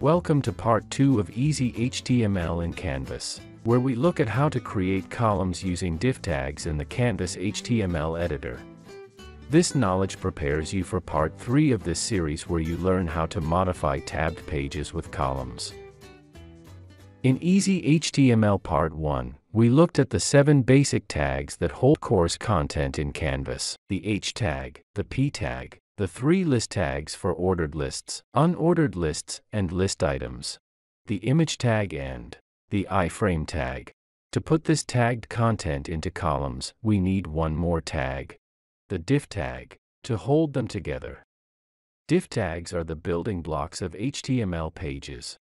Welcome to part 2 of Easy HTML in Canvas, where we look at how to create columns using div tags in the Canvas HTML editor. This knowledge prepares you for part 3 of this series, where you learn how to modify tabbed pages with columns. In Easy HTML part 1, we looked at the 7 basic tags that hold course content in Canvas: the H tag, the P tag, the 3 list tags for ordered lists, unordered lists, and list items, the image tag, and the iframe tag. To put this tagged content into columns, we need one more tag, the div tag, to hold them together. Div tags are the building blocks of HTML pages.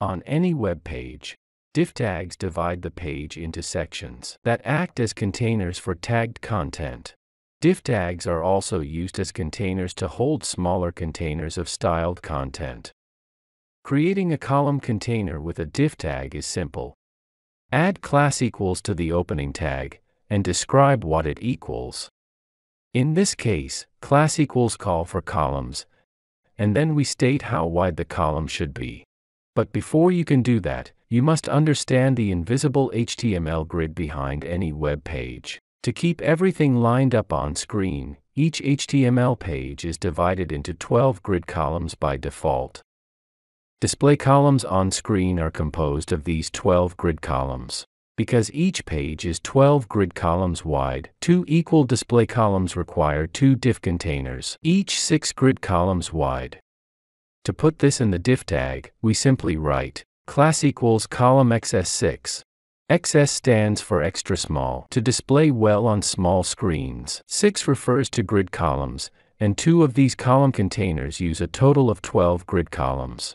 On any web page, div tags divide the page into sections that act as containers for tagged content. Div tags are also used as containers to hold smaller containers of styled content. Creating a column container with a div tag is simple. Add class equals to the opening tag and describe what it equals. In this case, class equals call for columns, and then we state how wide the column should be. But before you can do that, you must understand the invisible HTML grid behind any web page. To keep everything lined up on screen, each HTML page is divided into 12 grid columns by default. Display columns on screen are composed of these 12 grid columns. Because each page is 12 grid columns wide, 2 equal display columns require 2 div containers, each 6 grid columns wide. To put this in the div tag, we simply write class equals column XS6. XS stands for extra small, to display well on small screens. 6 refers to grid columns, and 2 of these column containers use a total of 12 grid columns.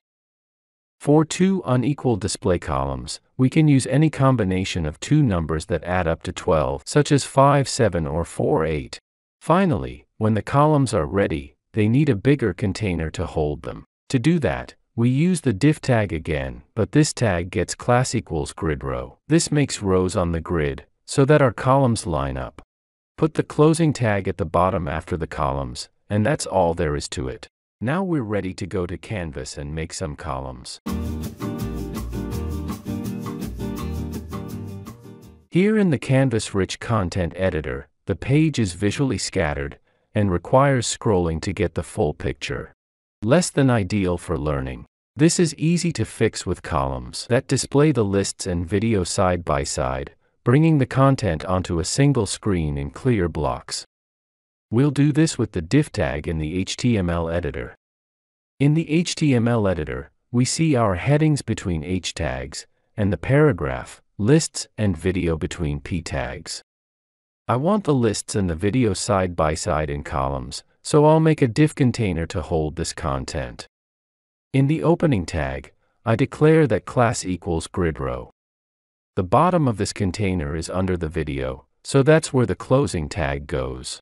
For 2 unequal display columns, we can use any combination of 2 numbers that add up to 12, such as 5, 7, or 4, 8. Finally, when the columns are ready, they need a bigger container to hold them. To do that, we use the div tag again, but this tag gets class equals grid-row. This makes rows on the grid, so that our columns line up. Put the closing tag at the bottom after the columns, and that's all there is to it. Now we're ready to go to Canvas and make some columns. Here in the Canvas-rich content editor, the page is visually scattered and requires scrolling to get the full picture. Less than ideal for learning. This is easy to fix with columns that display the lists and video side by side, bringing the content onto a single screen in clear blocks. We'll do this with the div tag in the HTML editor. In the HTML editor, we see our headings between H tags, and the paragraph, lists, and video between P tags. I want the lists and the video side by side in columns, so I'll make a div container to hold this content. In the opening tag, I declare that class equals grid-row. The bottom of this container is under the video, so that's where the closing tag goes.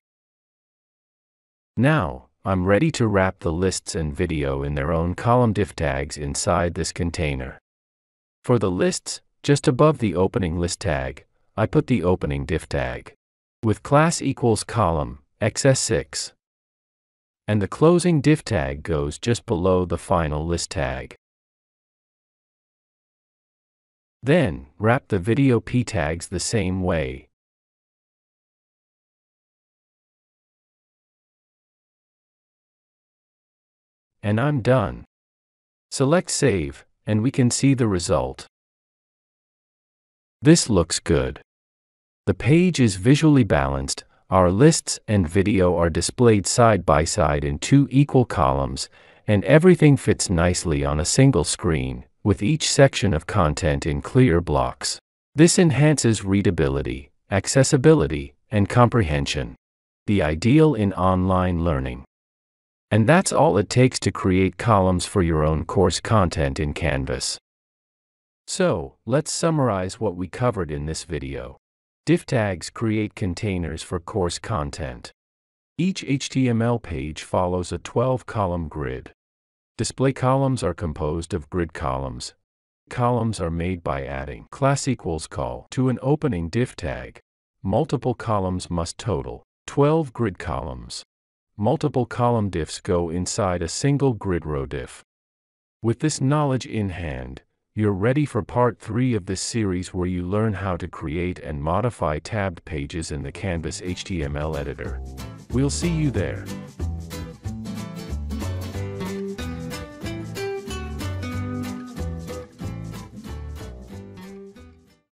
Now, I'm ready to wrap the lists and video in their own column div tags inside this container. For the lists, just above the opening list tag, I put the opening div tag with class equals column XS6. And the closing div tag goes just below the final list tag. Then, wrap the video P tags the same way. And I'm done. Select Save, and we can see the result. This looks good. The page is visually balanced. Our lists and video are displayed side by side in 2 equal columns, and everything fits nicely on a single screen, with each section of content in clear blocks. This enhances readability, accessibility, and comprehension. The ideal in online learning. And that's all it takes to create columns for your own course content in Canvas. So, let's summarize what we covered in this video. Div tags create containers for course content. Each HTML page follows a 12-column grid. Display columns are composed of grid columns. Columns are made by adding class equals call to an opening div tag. Multiple columns must total 12 grid columns. Multiple column diffs go inside a single grid row diff. With this knowledge in hand, you're ready for part 3 of this series, where you learn how to create and modify tabbed pages in the Canvas HTML editor. We'll see you there.